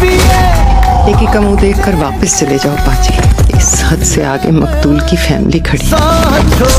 एक कम देख कर वापस चले जाओ पाजी, इस हद से आगे मकतूल की फैमिली खड़ी।